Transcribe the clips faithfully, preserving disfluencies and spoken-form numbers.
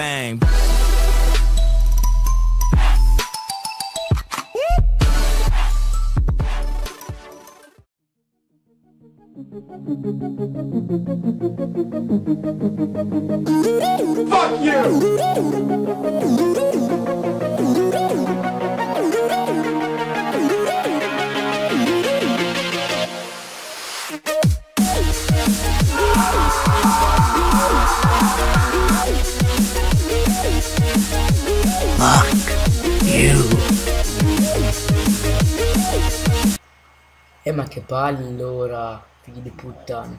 bang. Fuck you! E ma che pallora, figli di puttana.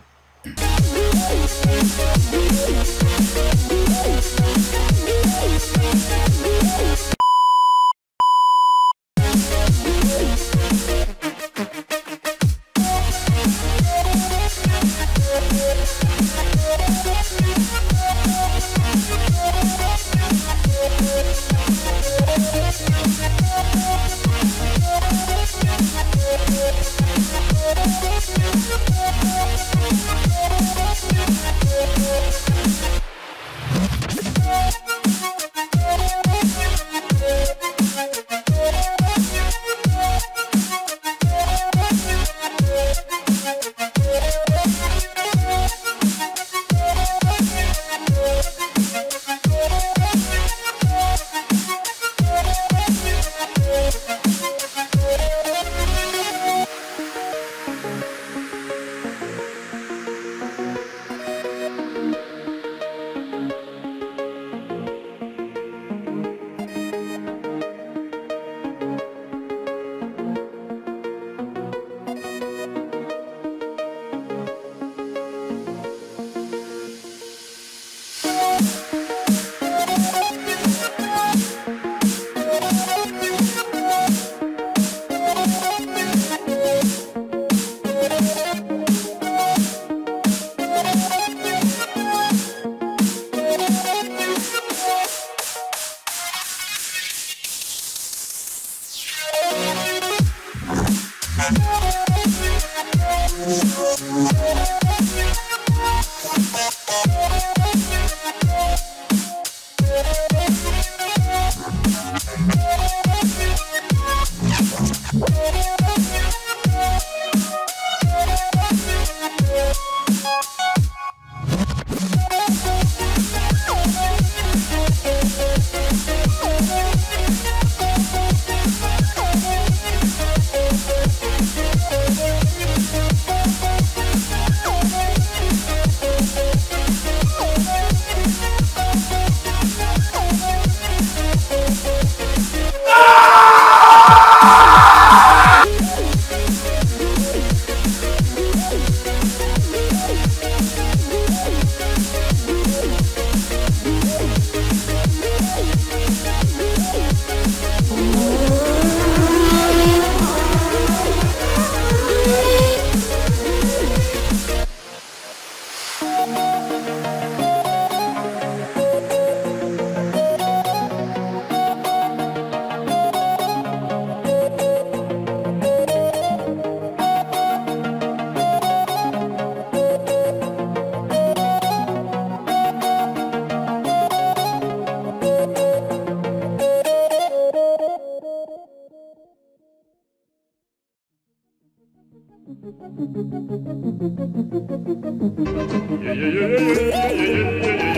Yeah, yeah, yeah, yeah, yeah, yeah, yeah, yeah, yeah.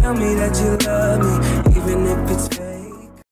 Tell me that you love me, even if it's fake.